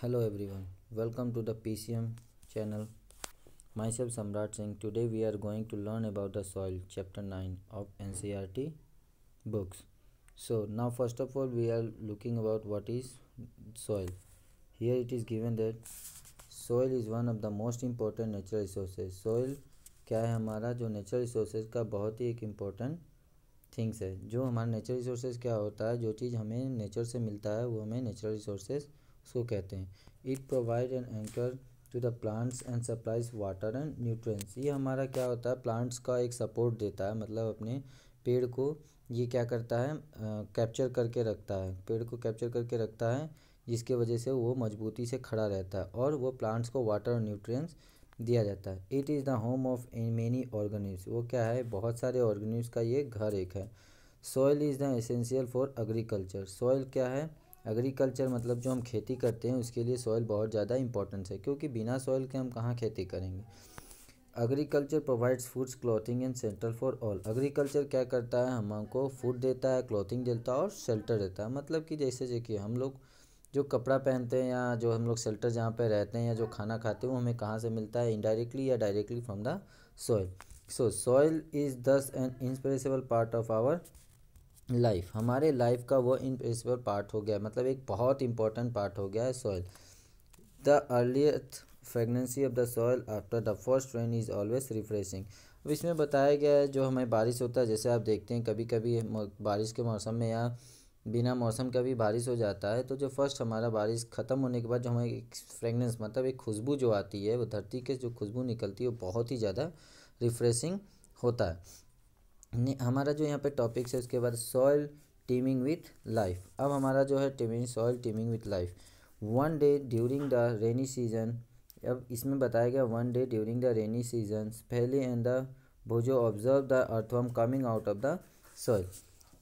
Hello everyone, welcome to the PCM channel. Myself Samrat Singh. Today we are going to learn about the soil chapter 9 of NCERT books. So now first of all we are looking about what is soil. Here it is given that soil is one of the most important natural resources. Soil क्या है हमारा जो natural resources का बहुत ही एक important things है. जो हमारा natural resources क्या होता है जो चीज़ हमें nature से मिलता है वो हमें natural resources उसको कहते हैं. It provide an anchor to the plants and supplies water and nutrients. ये हमारा क्या होता है प्लांट्स का एक सपोर्ट देता है, मतलब अपने पेड़ को ये क्या करता है कैप्चर करके रखता है, पेड़ को कैप्चर करके रखता है जिसके वजह से वो मजबूती से खड़ा रहता है और वो प्लांट्स को वाटर और न्यूट्रिएंट्स दिया जाता है. It is the home of many organisms. वो क्या है बहुत सारे ऑर्गेनिम्स का ये घर एक है. Soil is the essential for agriculture. Soil क्या है एग्रीकल्चर, मतलब जो हम खेती करते हैं उसके लिए सॉइल बहुत ज़्यादा इंपॉर्टेंस है क्योंकि बिना सॉइल के हम कहाँ खेती करेंगे. Agriculture provides foods clothing and shelter for all. Agriculture क्या करता है हमको फूड देता है, क्लॉथिंग देता है और शेल्टर देता है. मतलब कि जैसे कि हम लोग जो कपड़ा पहनते हैं या जो हम लोग शेल्टर जहाँ पर रहते हैं या जो खाना खाते हैं वो हमें कहाँ से मिलता है, इनडायरेक्टली या directly from the soil. So soil is दस an inseparable part of our life. हमारे लाइफ का वो इम्प्रेसिबल पार्ट हो गया, मतलब एक बहुत इंपॉर्टेंट पार्ट हो गया है soil. The earliest fragrance of the soil after the first rain is always refreshing. अब इसमें बताया गया है जो हमें बारिश होता है, जैसे आप देखते हैं कभी कभी बारिश के मौसम में या बिना मौसम का भी बारिश हो जाता है, तो जो फर्स्ट हमारा बारिश ख़त्म होने के बाद जो हमें एक फ्रेगनेंस मतलब एक खुशबू जो आती है वो धरती के जो खुशबू निकलती है वो बहुत ही ज़्यादा रिफ्रेशिंग होता है. हमारा जो यहाँ पे टॉपिक्स है उसके बाद सॉइल टीमिंग विथ लाइफ. अब हमारा जो है soil teeming with life. One day during the rainy season. अब इसमें बताया गया one day during the rainy season Paheli and the Boojho observe the earthworm coming out of the soil.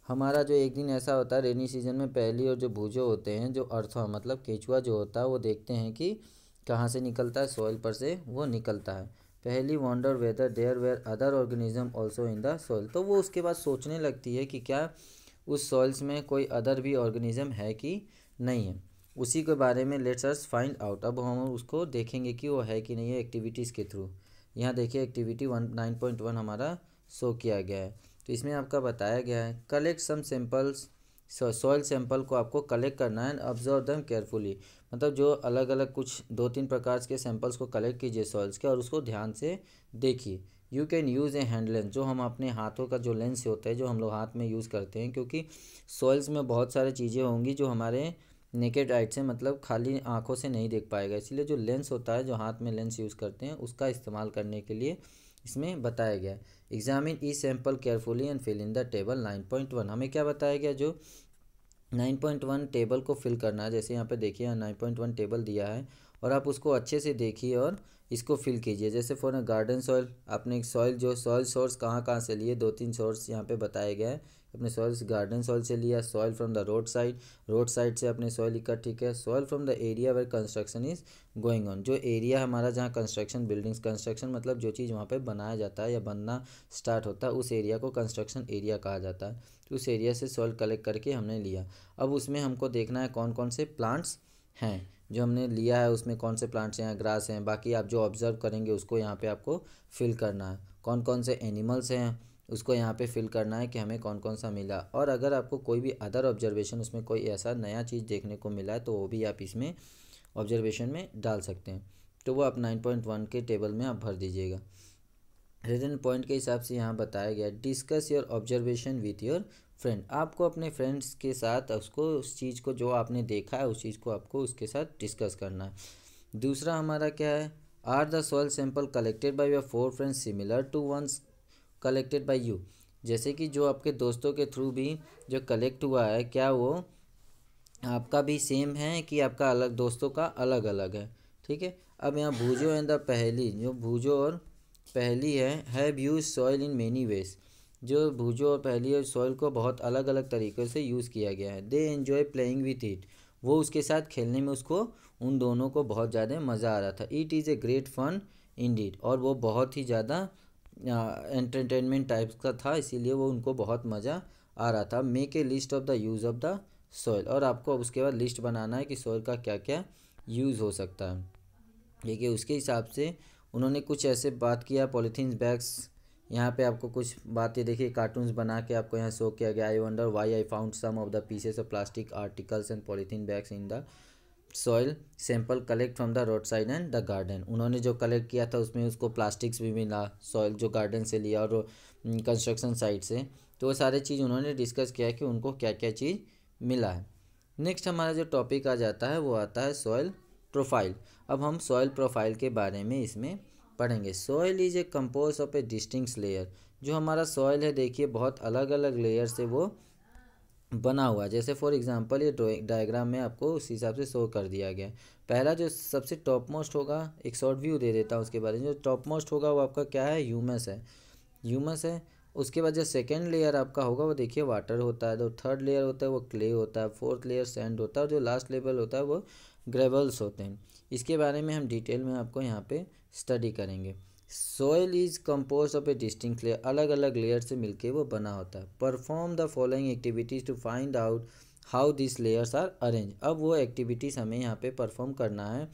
हमारा जो एक दिन ऐसा होता है रेनी सीजन में पहली और जो भोजो होते हैं जो अर्थवर्म मतलब केचुआ जो होता है वो देखते हैं कि कहाँ से निकलता है, सॉइल पर से वो निकलता है. Paheli wonder whether there were other organism also in the soil. तो वो उसके बाद सोचने लगती है कि क्या उस सॉइल्स में कोई अदर भी ऑर्गेनिज्म है कि नहीं है, उसी के बारे में लेट्स अस फाइंड आउट. अब हम उसको देखेंगे कि वो है कि नहीं है एक्टिविटीज़ के थ्रू. यहाँ देखिए एक्टिविटी 9.1 हमारा शो किया गया है. तो इसमें आपका बताया गया है collect some samples. Soil sample को आपको कलेक्ट करना है, ऑब्जर्व देम केयरफुली. मतलब जो अलग अलग कुछ 2-3 प्रकार के सैंपल्स को कलेक्ट कीजिए सॉइल्स के और उसको ध्यान से देखिए. You can use a hand lens. जो हम अपने हाथों का जो लेंस होता है जो हम लोग हाथ में यूज़ करते हैं, क्योंकि सॉइल्स में बहुत सारी चीज़ें होंगी जो हमारे नेकेड आइट से मतलब खाली आँखों से नहीं देख पाएगा, इसलिए जो लेंस होता है जो हाथ में लेंस यूज़ करते हैं उसका इस्तेमाल करने के लिए इसमें बताया गया है. Examine the sample carefully and fill in the table 9.1. हमें क्या बताया गया जो 9.1 टेबल को फिल करना है. जैसे यहाँ पे देखिए 9.1 टेबल दिया है और आप उसको अच्छे से देखिए और इसको फिल कीजिए. जैसे फॉर गार्डन सॉइल आपने एक सॉइल जो सॉइल सोर्स कहाँ से लिए 2-3 सोर्स यहाँ पे बताया गया है. अपने सॉइल्स गार्डन सॉइल से लिया, soil from the road side से अपने सॉइल इकट्ठा, ठीक है. Soil from the area where construction is going on. जो एरिया हमारा जहाँ कंस्ट्रक्शन बिल्डिंग्स कंस्ट्रक्शन मतलब जो चीज़ वहाँ पे बनाया जाता है या बनना स्टार्ट होता है उस एरिया को कंस्ट्रक्शन एरिया कहा जाता है. तो उस एरिया से सॉइल कलेक्ट करके हमने लिया. अब उसमें हमको देखना है कौन कौन से प्लांट्स हैं जो हमने लिया है, उसमें कौन से प्लांट्स हैं, ग्रास हैं, बाकी आप जो ऑब्जर्व करेंगे उसको यहाँ पे आपको फिल करना है. कौन कौन से एनिमल्स हैं उसको यहाँ पे फिल करना है कि हमें कौन कौन सा मिला. और अगर आपको कोई भी अदर ऑब्जर्वेशन उसमें कोई ऐसा नया चीज़ देखने को मिला है तो वो भी आप इसमें ऑब्जर्वेशन में डाल सकते हैं. तो वो आप 9.1 के टेबल में आप भर दीजिएगा. रिटन पॉइंट के हिसाब से यहाँ बताया गया discuss your observation with your friend. आपको अपने फ्रेंड्स के साथ उसको उस चीज़ को जो आपने देखा है उस चीज़ को आपको उसके साथ डिस्कस करना है. दूसरा हमारा क्या है are the soil sample collected by your 4 friends similar to ones collected by you. जैसे कि जो आपके दोस्तों के थ्रू भी जो कलेक्ट हुआ है क्या वो आपका भी सेम है कि आपका अलग दोस्तों का अलग अलग है, ठीक है. अब यहाँ भूजो एंड द पहली जो भूजो और पहली है have used soil in many ways. जो भूजो और पहली और सॉइल को बहुत अलग अलग तरीक़े से यूज़ किया गया है. They enjoy playing with it. वो उसके साथ खेलने में उसको उन दोनों को बहुत ज़्यादा मज़ा आ रहा था. It is a great fun indeed. और वो बहुत ही ज़्यादा एंटरटेनमेंट टाइप्स का था इसीलिए वो उनको बहुत मज़ा आ रहा था. Make a list of the use of the soil. और आपको उसके बाद लिस्ट बनाना है कि सॉइल का क्या क्या यूज़ हो सकता है, ठीक है। उसके हिसाब से उन्होंने कुछ ऐसे बात किया पॉलीथीन बैग्स, यहाँ पे आपको कुछ बातें देखिए कार्टून्स बना के आपको यहाँ शो किया गया। I wonder why I found some of the pieces of plastic articles and polythene bags in the soil sample collect from the road side and the garden. उन्होंने जो कलेक्ट किया था उसमें उसको प्लास्टिक्स भी मिला सॉइल जो गार्डन से लिया और कंस्ट्रक्शन साइट से, तो वो सारे चीज़ उन्होंने डिस्कस किया कि उनको क्या क्या चीज़ मिला है। नेक्स्ट हमारा जो टॉपिक आ जाता है वो आता है सॉइल प्रोफाइल। अब हम सॉइल प्रोफाइल के बारे में इसमें पढ़ेंगे। Soil is a compose of a distinct layer. जो हमारा सॉइल है देखिए बहुत अलग अलग लेयर से वो बना हुआ है। जैसे फॉर एग्जांपल ये डायग्राम में आपको उस हिसाब से शो कर दिया गया है। पहला जो सबसे टॉप मोस्ट होगा, एक शॉर्ट व्यू दे देता हूँ उसके बारे में, जो टॉप मोस्ट होगा वो आपका क्या है, ह्यूमस है, ह्यूमस है। उसके बाद जो सेकेंड लेयर आपका होगा वो देखिए वाटर होता है, जो थर्ड लेयर होता है वो क्ले होता है, फोर्थ लेयर सैंड होता है और जो लास्ट लेवल होता है वो ग्रेवल्स होते हैं। इसके बारे में हम डिटेल में आपको यहाँ पे स्टडी करेंगे। Soil is compose of a distinct layer, अलग अलग लेयर से मिलके वो बना होता है। Perform the following activities to find out how this layers are arrange. अब वो एक्टिविटीज़ हमें यहाँ पे परफॉर्म करना है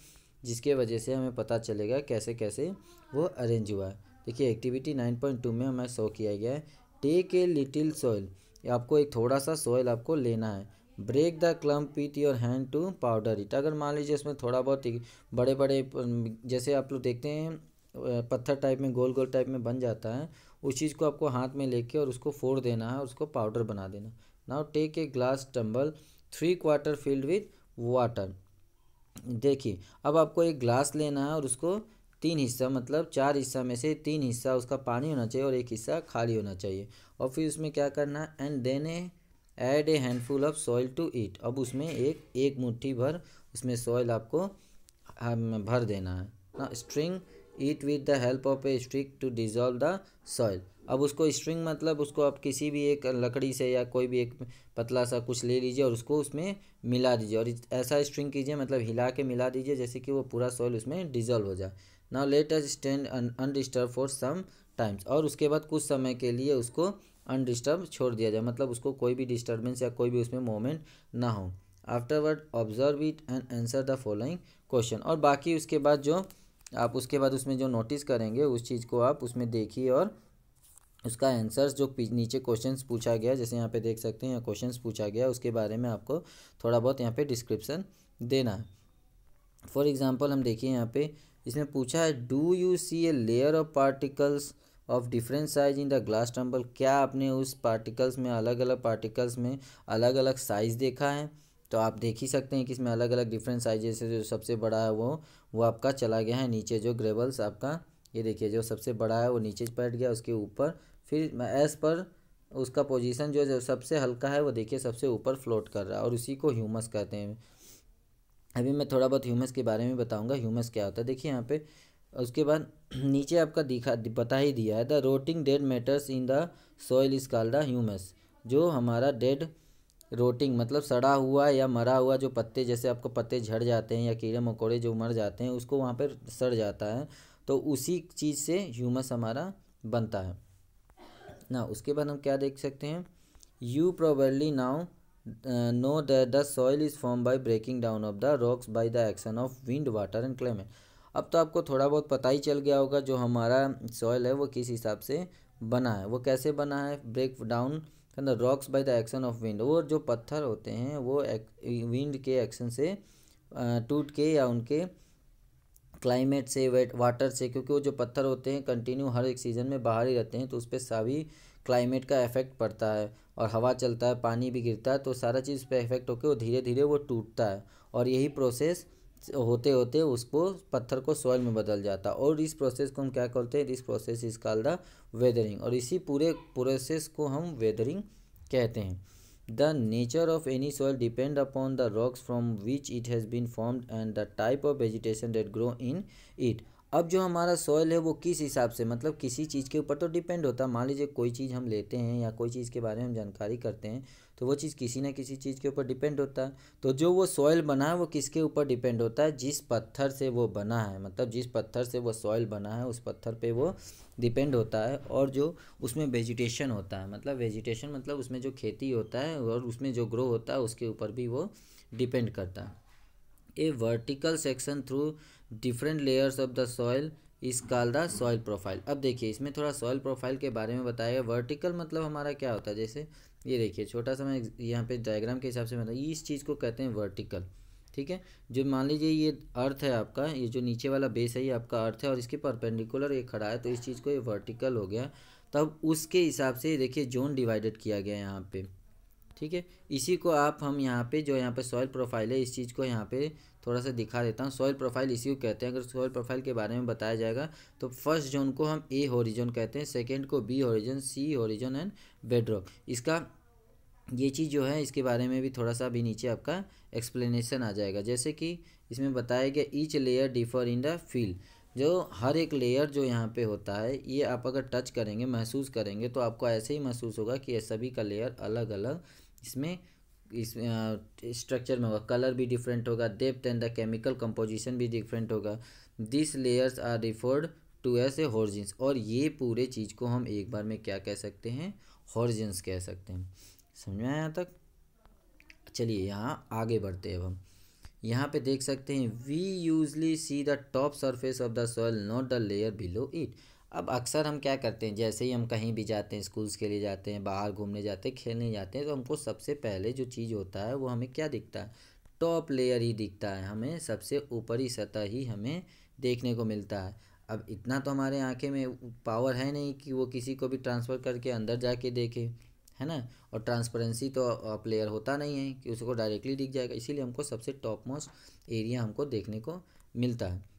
जिसके वजह से हमें पता चलेगा कैसे कैसे वो अरेंज हुआ है। देखिए एक्टिविटी 9.2 में हमें शो किया गया है। टेक ए लिटिल सॉइल, आपको एक थोड़ा सा सॉइल आपको लेना है। Break the clump with your hand to powder it. अगर मान लीजिए उसमें थोड़ा बहुत बड़े बड़े जैसे आप लोग देखते हैं पत्थर टाइप में गोल गोल टाइप में बन जाता है, उस चीज़ को आपको हाथ में लेके और उसको फोड़ देना है और उसको पाउडर बना देना। Now take a glass tumbler 3/4 filled with water. देखिए अब आपको एक ग्लास लेना है और उसको 3 हिस्सा मतलब 4 हिस्सा में से 3 हिस्सा उसका पानी होना चाहिए और 1 हिस्सा खाली होना चाहिए। और फिर उसमें क्या करना है, and then add a handful of soil to it. अब उसमें एक मुट्ठी भर उसमें सॉइल आपको भर देना है। ना string it with the help of a stick to dissolve the soil. अब उसको स्ट्रिंग मतलब उसको आप किसी भी एक लकड़ी से या कोई भी एक पतला सा कुछ ले लीजिए और उसको उसमें मिला दीजिए और ऐसा स्ट्रिंग कीजिए मतलब हिला के मिला दीजिए जैसे कि वो पूरा सॉइल उसमें डिजॉल्व हो जाए। Now let us stand undisturbed for some times. और उसके बाद कुछ समय के लिए उसको अनडिस्टर्ब छोड़ दिया जाए मतलब उसको कोई भी डिस्टर्बेंस या कोई भी उसमें मोमेंट ना हो। Afterward observe it and answer the following question. और बाकी उसके बाद जो आप उसके बाद उसमें जो नोटिस करेंगे उस चीज़ को आप उसमें देखिए और उसका आंसर्स जो नीचे क्वेश्चंस पूछा गया जैसे यहाँ पे देख सकते हैं क्वेश्चंस पूछा गया उसके बारे में आपको थोड़ा बहुत यहाँ पे डिस्क्रिप्शन देना है। फॉर एग्जांपल हम देखिए यहाँ पे इसमें पूछा है do you see a layer of particles of different size in the glass tumble. क्या आपने उस पार्टिकल्स में अलग अलग साइज़ देखा है? तो आप देख ही सकते हैं कि इसमें अलग अलग डिफरेंट साइज जैसे जो सबसे बड़ा है वो आपका चला गया है नीचे, जो ग्रेवल्स आपका ये देखिए जो सबसे बड़ा है वो नीचे बैठ गया, उसके ऊपर फिर एस पर उसका पोजीशन जो सबसे हल्का है वो देखिए सबसे ऊपर फ्लोट कर रहा है और उसी को ह्यूमस कहते हैं। अभी मैं थोड़ा बहुत ह्यूमस के बारे में बताऊंगा ह्यूमस क्या होता है। देखिए यहाँ पे उसके बाद नीचे आपका दिखा बता ही दिया है the rotting dead matters in the soil is called the humus. जो हमारा डेड रोटिंग मतलब सड़ा हुआ या मरा हुआ जो पत्ते जैसे आपको पत्ते झड़ जाते हैं या कीड़े मकोड़े जो मर जाते हैं उसको वहाँ पर सड़ जाता है तो उसी चीज़ से ह्यूमस हमारा बनता है ना। उसके बाद हम क्या देख सकते हैं, you probably now know that the soil is form by breaking down of the rocks by the action of wind water and climate. अब तो आपको थोड़ा बहुत पता ही चल गया होगा जो हमारा सॉइल है वो किस हिसाब से बना है, वो कैसे बना है। Break down the rocks by the action of wind, वो जो पत्थर होते हैं वो विंड के एक्शन से टूट के या उनके क्लाइमेट से वेट वाटर से, क्योंकि वो जो पत्थर होते हैं कंटिन्यू हर एक सीज़न में बाहर ही रहते हैं तो उस पर सभी क्लाइमेट का इफेक्ट पड़ता है और हवा चलता है पानी भी गिरता है तो सारा चीज़ पे इफेक्ट होकर वो धीरे धीरे वो टूटता है और यही प्रोसेस होते होते उसको पत्थर को सॉइल में बदल जाता है और इस प्रोसेस को हम क्या कहते हैं, this process is called the weathering और इसी पूरे प्रोसेस को हम वेदरिंग कहते हैं। The nature of any soil depend upon the rocks from which it has been formed and the type of vegetation that grow in it. अब जो हमारा सॉइल है वो किस हिसाब से मतलब किसी चीज़ के ऊपर तो डिपेंड होता है। मान लीजिए कोई चीज़ हम लेते हैं या कोई चीज़ के बारे में हम जानकारी करते हैं तो वो चीज़ किसी न किसी चीज़ के ऊपर डिपेंड होता है। तो जो वो सॉइल बना है वो किसके ऊपर डिपेंड होता है, जिस पत्थर से वो बना है मतलब जिस पत्थर से वो सॉइल बना है उस पत्थर पे वो डिपेंड होता है और जो उसमें वेजिटेशन होता है मतलब वेजिटेशन मतलब उसमें जो खेती होता है और उसमें जो ग्रो होता है उसके ऊपर भी वो डिपेंड करता है। a vertical section through different layers of the soil is called the soil profile। अब देखिए इसमें थोड़ा soil profile के बारे में बताया। vertical मतलब हमारा क्या होता है, जैसे ये देखिए छोटा सा मैं यहाँ पे डायग्राम के हिसाब से बता, इस चीज़ को कहते हैं vertical। ठीक है, जो मान लीजिए ये अर्थ है आपका, ये जो नीचे वाला बेस है ये आपका अर्थ है और इसके परपेंडिकुलर ये खड़ा है, तो इस चीज़ को ये वर्टिकल हो गया। तब उसके हिसाब से देखिए जोन डिवाइडेड किया गया है यहाँ पे। ठीक है, इसी को आप हम यहाँ पे जो यहाँ पे सॉइल प्रोफाइल है इस चीज़ को यहाँ पे थोड़ा सा दिखा देता हूँ। सॉइल प्रोफाइल इसी को कहते हैं। अगर सॉइल प्रोफाइल के बारे में बताया जाएगा तो फर्स्ट जोन को हम ए होरिजन कहते हैं, सेकेंड को B horizon, C horizon and bedrock. इसका ये चीज़ जो है इसके बारे में भी थोड़ा सा भी नीचे आपका एक्सप्लेनेशन आ जाएगा। जैसे कि इसमें बताया गया each layer differ in the feel, जो हर एक लेयर जो यहाँ पे होता है ये आप अगर टच करेंगे महसूस करेंगे तो आपको ऐसे ही महसूस होगा कि ये सभी का लेयर अलग अलग इसमें इस स्ट्रक्चर में होगा। कलर भी डिफरेंट होगा, depth and the chemical composition भी डिफरेंट होगा। This layers are referred to as a horizons, और ये पूरे चीज़ को हम एक बार में क्या कह सकते हैं, होरिजिन्स कह सकते हैं। समझ में आया यहाँ तक? चलिए यहाँ आगे बढ़ते हैं। अब हम यहाँ पे देख सकते हैं we usually see the top surface of the soil not the layer below it. अब अक्सर हम क्या करते हैं, जैसे ही हम कहीं भी जाते हैं, स्कूल्स के लिए जाते हैं, बाहर घूमने जाते हैं, खेलने जाते हैं, तो हमको सबसे पहले जो चीज़ होता है वो हमें क्या दिखता है, टॉप लेयर ही दिखता है। हमें सबसे ऊपरी सतह ही हमें देखने को मिलता है। अब इतना तो हमारे आँखें में पावर है नहीं कि वो किसी को भी ट्रांसफ़र करके अंदर जाके देखे, है ना, और ट्रांसपेरेंसी तो आप लेयर होता नहीं है कि उसको डायरेक्टली दिख जाएगा। इसीलिए हमको सबसे टॉप मोस्ट एरिया हमको देखने को मिलता है।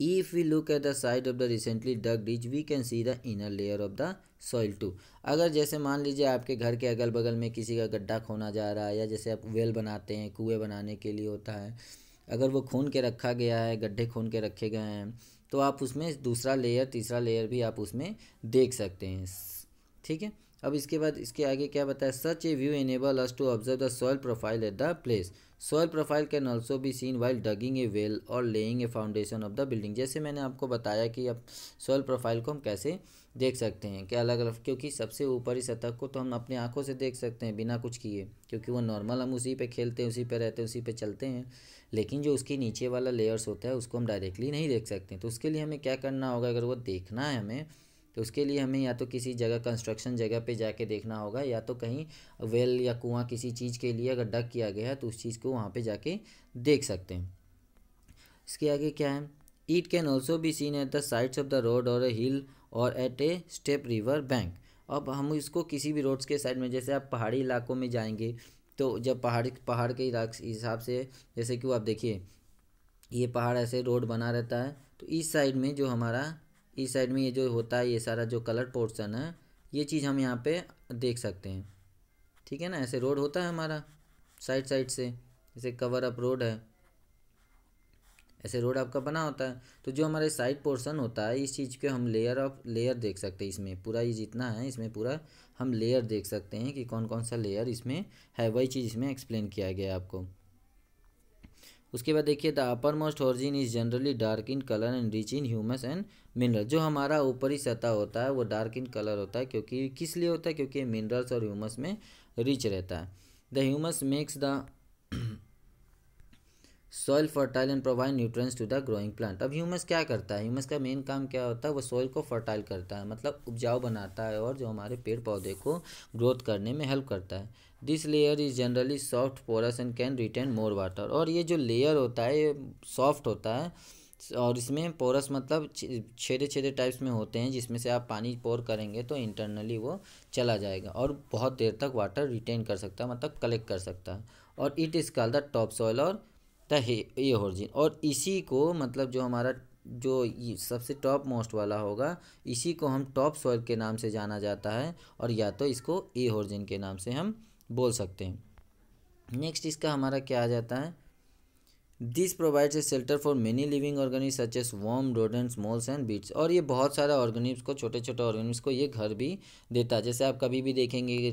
If we look at the side of the recently dug ditch we can see the inner layer of the soil too. अगर जैसे मान लीजिए आपके घर के अगल बगल में किसी का गड्ढा खोना जा रहा है, या जैसे आप वेल बनाते हैं कुएँ बनाने के लिए होता है, अगर वो खोन के रखा गया है, गड्ढे खोन के रखे गए हैं, तो आप उसमें दूसरा लेयर तीसरा लेयर भी आप उसमें देख सकते हैं। ठीक है, अब इसके बाद इसके आगे क्या बताया, such a view enable us to observe the soil profile at the place. Soil profile can also be seen while digging a well or laying a foundation of the building. जैसे मैंने आपको बताया कि अब सॉइल प्रोफाइल को हम कैसे देख सकते हैं कि अलग अलग, क्योंकि सबसे ऊपरी सतह को तो हम अपनी आंखों से देख सकते हैं बिना कुछ किए, क्योंकि वो नॉर्मल हम उसी पे खेलते हैं, उसी पे रहते हैं, उसी पे चलते हैं। लेकिन जो उसके नीचे वाला लेयर्स होता है उसको हम डायरेक्टली नहीं देख सकते, तो उसके लिए हमें क्या करना होगा, अगर वो देखना है हमें तो उसके लिए हमें या तो किसी जगह कंस्ट्रक्शन जगह पे जाके देखना होगा, या तो कहीं वेल या कुआं किसी चीज़ के लिए अगर डक किया गया है तो उस चीज़ को वहाँ पे जाके देख सकते हैं। इसके आगे क्या है, it can also be seen at the sides of the road or a hill or at a step river bank. अब हम इसको किसी भी रोड्स के साइड में, जैसे आप पहाड़ी इलाकों में जाएंगे तो जब पहाड़ के हिसाब से, जैसे कि आप देखिए ये पहाड़ ऐसे रोड बना रहता है, तो इस साइड में जो हमारा इस साइड में ये जो होता है ये सारा जो कलर पोर्शन है ये चीज़ हम यहाँ पे देख सकते हैं। ठीक है ना, ऐसे रोड होता है हमारा साइड से, जैसे कवर अप रोड है, ऐसे रोड आपका बना होता है, तो जो हमारे साइड पोर्शन होता है इस चीज़ के हम लेयर ऑफ लेयर देख सकते हैं। इसमें पूरा ये जितना है इसमें पूरा हम लेयर देख सकते हैं कि कौन कौन सा लेयर इसमें है, वही चीज़ इसमें एक्सप्लेन किया गया आपको। उसके बाद देखिए the uppermost horizon is generally dark in colour and rich in humus and mineral. जो हमारा ऊपरी सतह होता है वो डार्क इन कलर होता है, क्योंकि किस लिए होता है, क्योंकि मिनरल्स और ह्यूमस में रिच रहता है। The humus makes the soil fertile and provide nutrients to the growing plant. अब ह्यूमस क्या करता है, ह्यूमस का मेन काम क्या होता है, वो सॉइल को फर्टाइल करता है, मतलब उपजाऊ बनाता है और जो हमारे पेड़ पौधे को ग्रोथ करने में हेल्प करता है। This layer is generally soft porous and can retain more water. और ये जो लेयर होता है ये सॉफ्ट होता है और इसमें पोरस मतलब छेदे छेदे टाइप्स में होते हैं, जिसमें से आप पानी पोर करेंगे तो इंटरनली वो चला जाएगा और बहुत देर तक वाटर रिटेन कर सकता है, मतलब कलेक्ट कर सकता है। और it is called the top soil और ये होरिजिन। और इसी को मतलब जो हमारा जो सबसे टॉप मोस्ट वाला होगा इसी को हम टॉप सॉइल के नाम से जाना जाता है, और या तो इसको ए होरिजिन के नाम से हम बोल सकते हैं। नेक्स्ट इसका हमारा क्या आ जाता है, this provides a shelter for many living organism such as worm rodents moles and beats. और ये बहुत सारा ऑर्गेनिज्म को, छोटे छोटे ऑर्गेनिज्म को ये घर भी देता है। जैसे आप कभी भी देखेंगे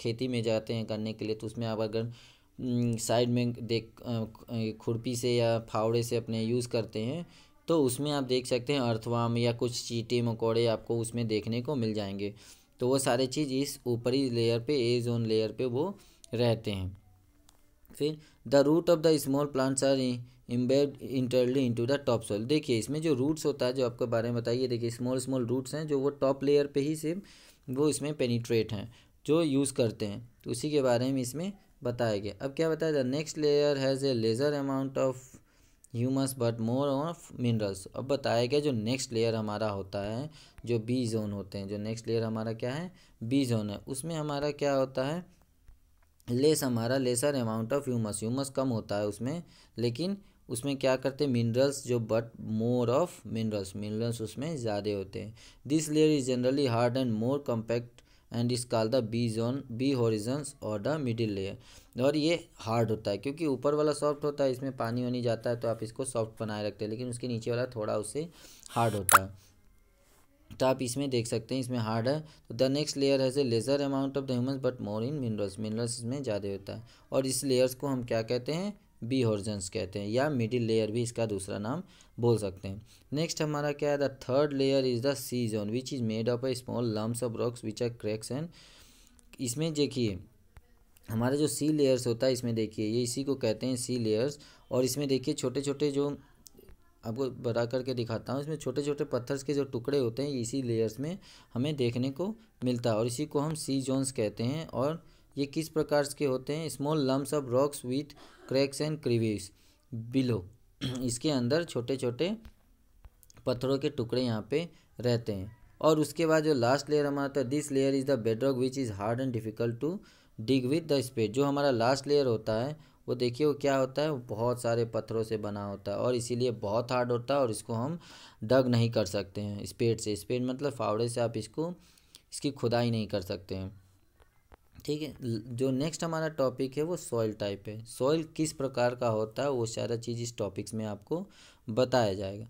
खेती में जाते हैं करने के लिए, तो उसमें आप अगर साइड में खुरपी से या फावड़े से अपने यूज़ करते हैं तो उसमें आप देख सकते हैं अर्थवाम या कुछ चींटे मकोड़े आपको उसमें देखने को मिल जाएंगे। तो वो सारे चीज़ इस ऊपरी लेयर पे, ए जोन लेयर पे वो रहते हैं। फिर the root of the small plants are embed entirely into the top soil. देखिए इसमें जो रूट्स होता है जो आपको बारे में बताइए, देखिए स्मॉल स्मॉल रूट्स हैं जो वो टॉप लेयर पे ही से वो इसमें पेनिट्रेट हैं जो यूज़ करते हैं, तो उसी के बारे में इसमें बताया गया। अब क्या बताया, the next layer has a lesser amount of humus but more of minerals. अब बताया गया जो नेक्स्ट लेयर हमारा होता है जो बी जोन होते हैं, जो नेक्स्ट लेयर हमारा क्या है बी जोन है, उसमें हमारा क्या होता है लेस हमारा lesser amount of humus, humus कम होता है उसमें, लेकिन उसमें क्या करते हैं मिनरल्स जो but more of minerals, minerals उसमें ज़्यादा होते हैं। This layer is generally hard and more compact and is called the B zone, B horizons और द मिडिल लेयर। और ये हार्ड होता है क्योंकि ऊपर वाला सॉफ्ट होता है, इसमें पानी वानी जाता है तो आप इसको सॉफ्ट बनाए रखते हैं, लेकिन उसके नीचे वाला थोड़ा उससे हार्ड होता है, तो आप इसमें देख सकते हैं इसमें हार्ड है। तो the next layer has a lesser amount of the humus but more in minerals, minerals इसमें ज़्यादा होता है, और इस लेयर्स को हम क्या कहते हैं बी होरिजन्स कहते हैं, या मिडिल लेयर भी इसका दूसरा नाम बोल सकते हैं। नेक्स्ट हमारा क्या है, the third layer is the C zone which is made of a small lumps of rocks which are cracks and. इसमें देखिए हमारा जो सी लेयर्स होता है इसमें देखिए ये इसी को कहते हैं सी लेयर्स, और इसमें देखिए छोटे छोटे जो आपको बड़ा करके दिखाता हूँ, इसमें छोटे छोटे पत्थर्स के जो टुकड़े होते हैं इसी लेयर्स में हमें देखने को मिलता है, और इसी को हम सी जोन्स कहते हैं। और ये किस प्रकार के होते हैं, small lumps of rocks with cracks and क्रीविस below, इसके अंदर छोटे छोटे पत्थरों के टुकड़े यहाँ पे रहते हैं। और उसके बाद जो लास्ट लेयर हमारा होता है, this layer is the bedrock which is hard and difficult to dig with the spade. जो हमारा लास्ट लेयर होता है वो देखिए वो क्या होता है, वो बहुत सारे पत्थरों से बना होता है और इसीलिए बहुत हार्ड होता है, और इसको हम डग नहीं कर सकते हैं स्पेड से, स्पेड मतलब फावड़े से आप इसको इसकी खुदाई नहीं कर सकते हैं, ठीक है। जो नेक्स्ट हमारा टॉपिक है वो सॉइल टाइप है, सॉइल किस प्रकार का होता है वो सारा चीज़ इस टॉपिक्स में आपको बताया जाएगा।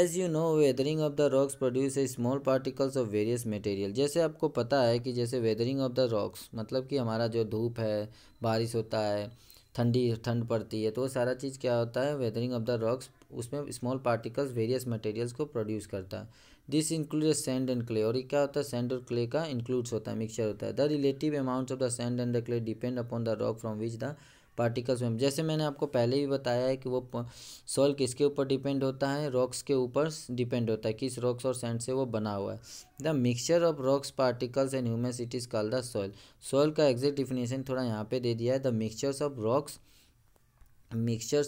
As you know weathering of the rocks produce a small particles of various material. जैसे आपको पता है कि जैसे वेदरिंग ऑफ द रॉक्स मतलब कि हमारा जो धूप है, बारिश होता है, ठंड पड़ती है, तो वो सारा चीज़ क्या होता है वेदरिंग ऑफ द रॉक्स, उसमें स्मॉल पार्टिकल्स वेरियस मटेरियल्स को प्रोड्यूस करता है। This include sand and clay, और ये क्या होता है सैंड और क्ले का इंक्लूड्स होता है, मिक्सचर होता है। The relative amounts of the sand and the clay depend upon the rock from which the particles. में जैसे मैंने आपको पहले भी बताया है कि वो सॉइल किसके ऊपर डिपेंड होता है, रॉक्स के ऊपर डिपेंड होता है, किस रॉक्स और सैंड से वो बना हुआ है। The mixture of rocks particles and humus it is called the soil. Soil का एग्जैक्ट डिफिनेशन थोड़ा यहाँ पे दे दिया है, the mixtures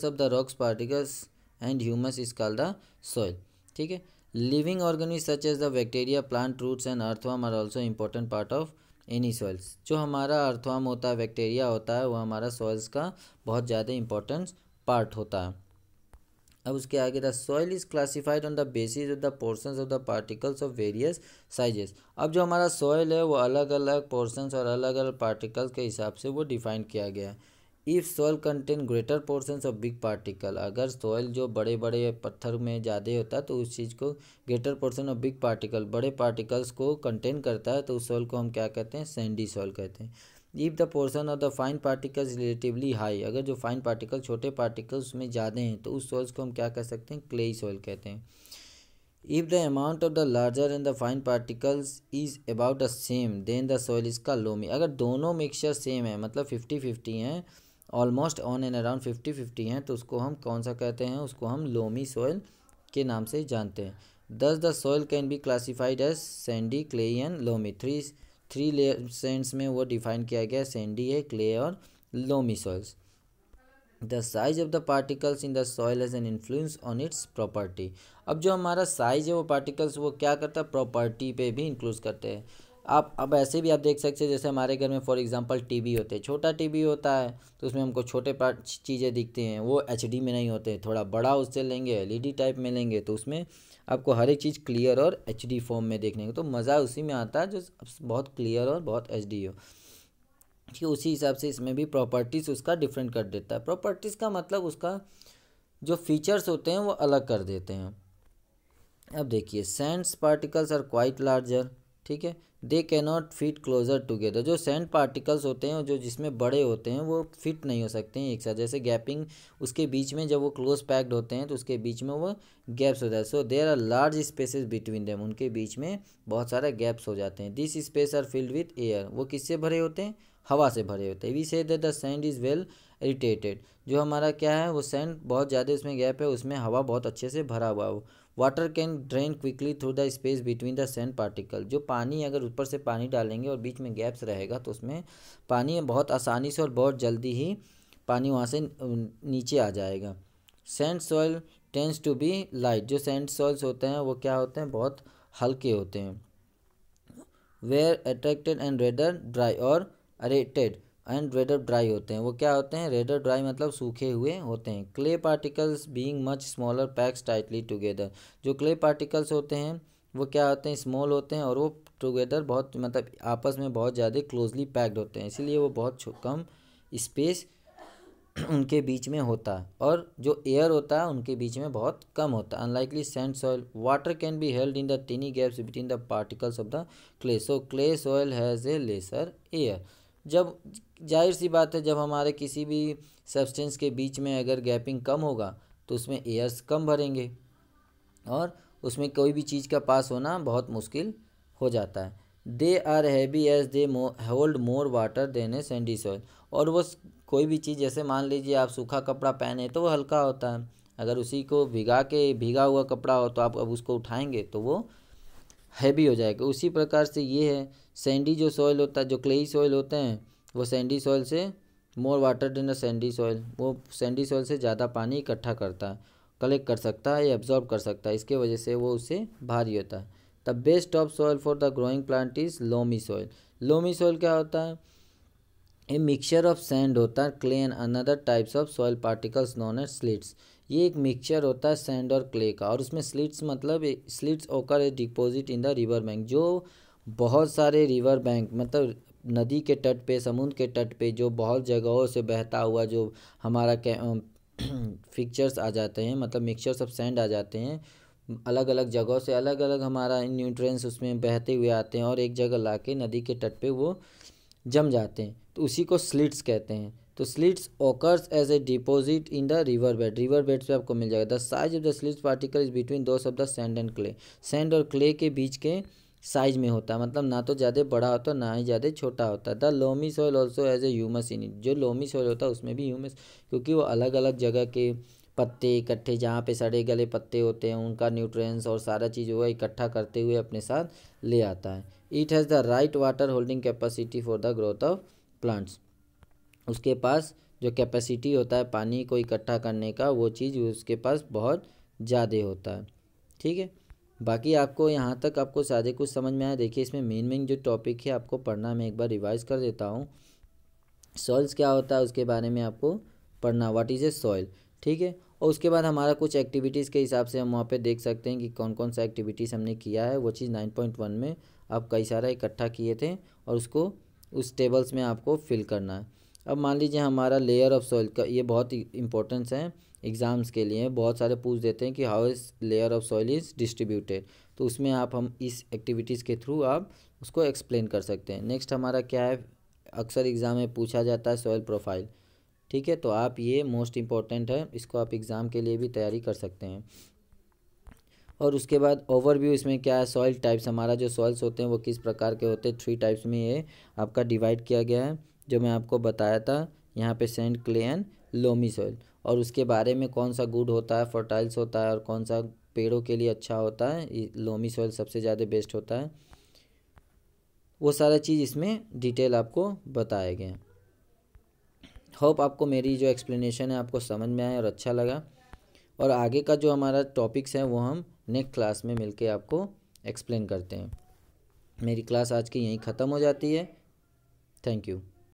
of the rocks particles and humus is called the soil, ठीक है। Living organism such as the bacteria, plant roots and earthworm are also important part of any soils. जो हमारा अर्थवर्म होता है, बैक्टीरिया होता है, वो हमारा सॉइल्स का बहुत ज़्यादा इम्पोर्टेंट पार्ट होता है। अब उसके आगे the soil is classified on the basis of the portions of the particles of various sizes. अब जो हमारा सॉइल है वो अलग अलग पोर्शंस और अलग अलग पार्टिकल्स के हिसाब से वो डिफाइन किया गया है। If soil contain greater portions of big particle, अगर सॉइल जो बड़े बड़े पत्थर में ज़्यादा होता है तो उस चीज़ को greater portion of big particle, बड़े पार्टिकल्स को कंटेन करता है, तो उस सॉइल को हम क्या कहते हैं सैंडी सॉइल कहते हैं। If the portion of the fine particles relatively high, अगर जो फाइन पार्टिकल छोटे पार्टिकल्स उसमें ज़्यादा हैं तो उस सॉइल्स को हम क्या कह सकते हैं क्लेई सॉइल कहते हैं। If the amount of the larger and the fine particles is about the same then the soil is का लोमी, अगर दोनों मिक्सचर सेम है मतलब 50-50 हैं, ऑलमोस्ट ऑन एंड अराउंड 50-50 हैं, तो उसको हम कौन सा कहते हैं, उसको हम लोमी सॉइल के नाम से जानते हैं। Thus the soil can be classified as sandy, clay and loamy. Three layer sands में वो डिफाइन किया गया, सैंडी है, क्ले और loamy soils. The size of the particles in the soil has an influence on its property. अब जो हमारा size है वो पार्टिकल्स वो क्या करता है प्रॉपर्टी पे भी इंक्लूड करते हैं। आप अब ऐसे भी आप देख सकते हैं जैसे हमारे घर में फॉर एग्जांपल टीवी होते हैं, छोटा टीवी होता है तो उसमें हमको छोटे चीज़ें दिखती हैं, वो एचडी में नहीं होते, थोड़ा बड़ा उससे लेंगे, एलईडी टाइप में लेंगे तो उसमें आपको हर एक चीज़ क्लियर और एचडी फॉर्म में देखने को, तो मज़ा उसी में आता है जो बहुत क्लियर और बहुत एचडी हो, ठीक है। उसी हिसाब से इसमें भी प्रॉपर्टीज़ उसका डिफरेंट कर देता है, प्रॉपर्टीज़ का मतलब उसका जो फीचर्स होते हैं वो अलग कर देते हैं। अब देखिए sands particles are quite larger, ठीक है, they can not fit closer together. जो सैंड पार्टिकल्स होते हैं जो जिसमें बड़े होते हैं वो फिट नहीं हो सकते हैं एक साथ, जैसे गैपिंग उसके बीच में, जब वो क्लोज पैक्ड होते हैं तो उसके बीच में वो गैप्स हो जाते हैं। So there are large spaces between them, उनके बीच में बहुत सारे गैप्स हो जाते हैं। This space are filled with air, वो किससे भरे होते हैं, हवा से भरे होते हैं। We say that the sand is well aerated, जो हमारा क्या है वो सैंड बहुत ज़्यादा उसमें गैप है, उसमें हवा बहुत अच्छे से भरा हुआ हो। Water can drain quickly through the space between the sand particle, जो पानी अगर ऊपर से पानी डालेंगे और बीच में गैप्स रहेगा तो उसमें पानी बहुत आसानी से और बहुत जल्दी ही पानी वहाँ से नीचे आ जाएगा। Sand soil tends to be light, जो सैंड सॉइल्स होते हैं वो क्या होते हैं, बहुत हल्के होते हैं। Where attracted and rather dry और अरेटेड एंड रेडर ड्राई होते हैं, वो क्या होते हैं, रेडर ड्राई मतलब सूखे हुए होते हैं। Clay particles being much smaller packs tightly together, जो क्ले पार्टिकल्स होते हैं वो क्या होते हैं, स्मॉल होते हैं और वो टुगेदर बहुत मतलब आपस में बहुत ज़्यादा क्लोजली पैक्ड होते हैं, इसीलिए वो बहुत कम स्पेस उनके बीच में होता है और जो एयर होता है उनके बीच में बहुत कम होता है। Unlikely sand soil, water can be held in the tiny gaps between the particles of the clay, so clay soil has a lesser air. जब जाहिर सी बात है जब हमारे किसी भी सब्सटेंस के बीच में अगर गैपिंग कम होगा तो उसमें एयर्स कम भरेंगे और उसमें कोई भी चीज़ का पास होना बहुत मुश्किल हो जाता है। They are heavy as they hold more water than a sandy soil, और वो कोई भी चीज़ जैसे मान लीजिए आप सूखा कपड़ा पहने तो वो हल्का होता है, अगर उसी को भिगा हुआ कपड़ा हो तो आप अब उसको उठाएंगे तो वो हैवी हो जाएगा। उसी प्रकार से ये है सैंडी जो सॉइल होता है, जो क्लेई सॉइल होते हैं वो सैंडी सॉइल से more water than the sandy soil, वो सैंडी सॉइल से ज़्यादा पानी इकट्ठा करता है, कलेक्ट कर सकता है या एब्जॉर्ब कर सकता है, इसके वजह से वो उससे भारी होता है। The best of soil for the growing plant is loamy soil. Loamy soil क्या होता है, ए मिक्सचर ऑफ सैंड होता है, clay and another types of soil particles known as slits. ये एक मिक्सचर होता है सैंड और क्ले का, और उसमें स्लिट्स मतलब slits occur a deposit in the river bank, जो बहुत सारे रिवर बैंक मतलब नदी के तट पे, समुद्र के तट पे जो बहुत जगहों से बहता हुआ जो हमारा फिक्चर्स आ जाते हैं मतलब मिक्सचर्स ऑफ सैंड आ जाते हैं, अलग अलग जगहों से अलग अलग हमारा न्यूट्रिएंट्स उसमें बहते हुए आते हैं और एक जगह लाके नदी के तट पे वो जम जाते हैं, तो उसी को स्लिट्स कहते हैं। तो slits occurs as a deposit in the river bed, river beds पे आपको मिल जाएगा। The size of the slits particle is between those of the sand and clay, sand और क्ले के बीच के साइज में होता है, मतलब ना तो ज़्यादा बड़ा होता ना ही ज़्यादा छोटा होता। The loamy soil also as a humus in it, जो लोमी सॉइल होता है उसमें भी ह्यूमस, क्योंकि वो अलग अलग जगह के पत्ते इकट्ठे, जहाँ पे सड़े गले पत्ते होते हैं उनका न्यूट्रिएंट्स और सारा चीज़ वो इकट्ठा करते हुए अपने साथ ले आता है। It has the right water holding capacity for the growth of plants, उसके पास जो कैपेसिटी होता है पानी को इकट्ठा करने का वो चीज़ उसके पास बहुत ज़्यादा होता है। ठीक है, बाकी आपको यहाँ तक आपको सारे कुछ समझ में आया। देखिए इसमें मेन जो टॉपिक है आपको पढ़ना, मैं एक बार रिवाइज कर देता हूँ। सॉइल्स क्या होता है उसके बारे में आपको पढ़ना, व्हाट इज़ ए सॉइल, ठीक है। और उसके बाद हमारा कुछ एक्टिविटीज़ के हिसाब से हम वहाँ पे देख सकते हैं कि कौन कौन सा एक्टिविटीज़ हमने किया है, वो चीज़ 9.1 में आप कई सारा इकट्ठा किए थे और उसको उस टेबल्स में आपको फिल करना है। अब मान लीजिए हमारा लेयर ऑफ सॉइल का, ये बहुत इंपॉर्टेंस है एग्ज़ाम्स के लिए, बहुत सारे पूछ देते हैं कि how is layer of soil is distributed, तो उसमें आप हम इस एक्टिविटीज़ के थ्रू आप उसको एक्सप्लेन कर सकते हैं। नेक्स्ट हमारा क्या है, अक्सर एग्ज़ाम में पूछा जाता है सॉइल प्रोफाइल, ठीक है, तो आप ये मोस्ट इम्पॉर्टेंट है, इसको आप एग्ज़ाम के लिए भी तैयारी कर सकते हैं। और उसके बाद ओवरव्यू, इसमें क्या है, सॉइल टाइप्स, हमारा जो सॉइल्स होते हैं वो किस प्रकार के होते हैं, 3 टाइप्स में ये आपका डिवाइड किया गया है, जो मैं आपको बताया था यहाँ पे sand, clay and loamy soil, और उसके बारे में कौन सा गुड होता है, फर्टाइल्स होता है और कौन सा पेड़ों के लिए अच्छा होता है, लोमी सॉइल सबसे ज़्यादा बेस्ट होता है, वो सारा चीज़ इसमें डिटेल आपको बताया गया है। होप आपको मेरी जो एक्सप्लेनेशन है आपको समझ में आए और अच्छा लगा, और आगे का जो हमारा टॉपिक्स हैं वो हम नेक्स्ट क्लास में मिलके आपको एक्सप्लेन करते हैं। मेरी क्लास आज की यहीं ख़त्म हो जाती है। Thank you.